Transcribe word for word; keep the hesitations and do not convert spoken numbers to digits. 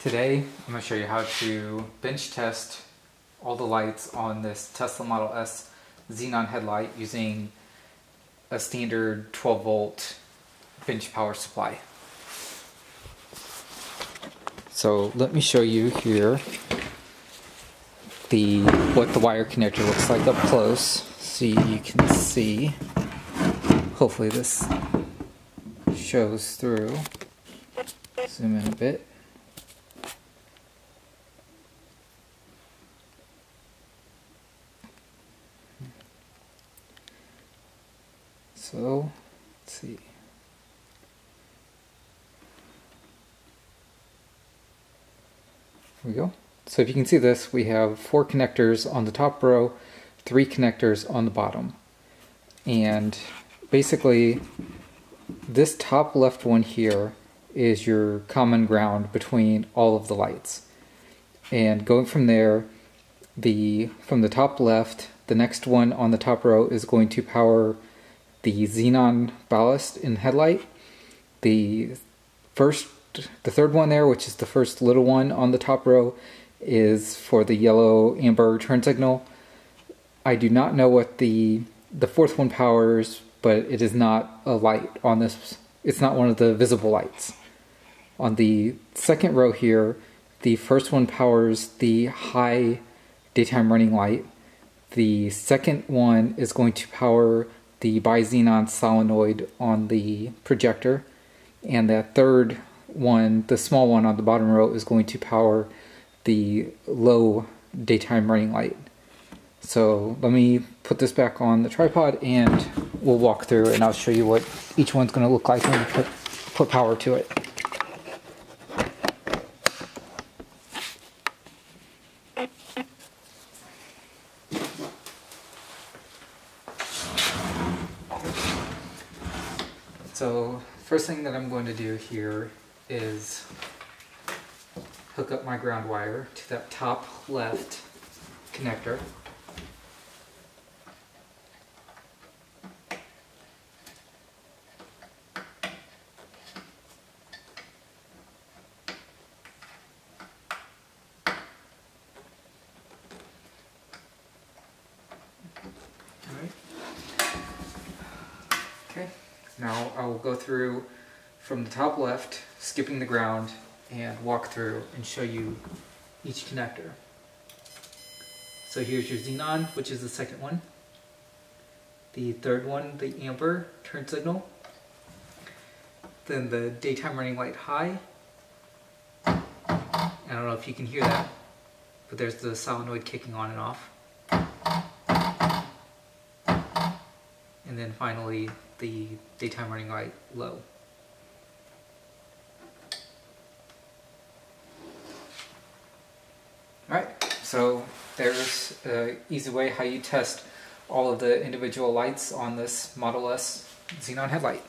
Today, I'm going to show you how to bench test all the lights on this Tesla Model S Xenon headlight using a standard twelve volt bench power supply. So let me show you here the what the wire connector looks like up close, so you can see. Hopefully this shows through. Zoom in a bit. So, let's see. There we go. So if you can see this, we have four connectors on the top row, three connectors on the bottom. And basically, this top left one here is your common ground between all of the lights. And going from there, the from the top left, the next one on the top row is going to power the Xenon ballast in headlight. The first, the third one there, which is the first little one on the top row, is for the yellow amber turn signal. I do not know what the the fourth one powers, but it is not a light on this. It's not one of the visible lights. On the second row here, the first one powers the high daytime running light. The second one is going to power the Bi-Xenon solenoid on the projector, and that third one, the small one on the bottom row, is going to power the low daytime running light. So let me put this back on the tripod and we'll walk through and I'll show you what each one's going to look like when you put, put power to it. So first thing that I'm going to do here is hook up my ground wire to that top left connector. Now I will go through from the top left, skipping the ground, and walk through and show you each connector. So here's your Xenon, which is the second one. The third one, the amber turn signal. Then the daytime running light high. I don't know if you can hear that, but there's the solenoid kicking on and off. And then finally, the daytime running light low. Alright, so there's an easy way how you test all of the individual lights on this Model S Xenon headlight.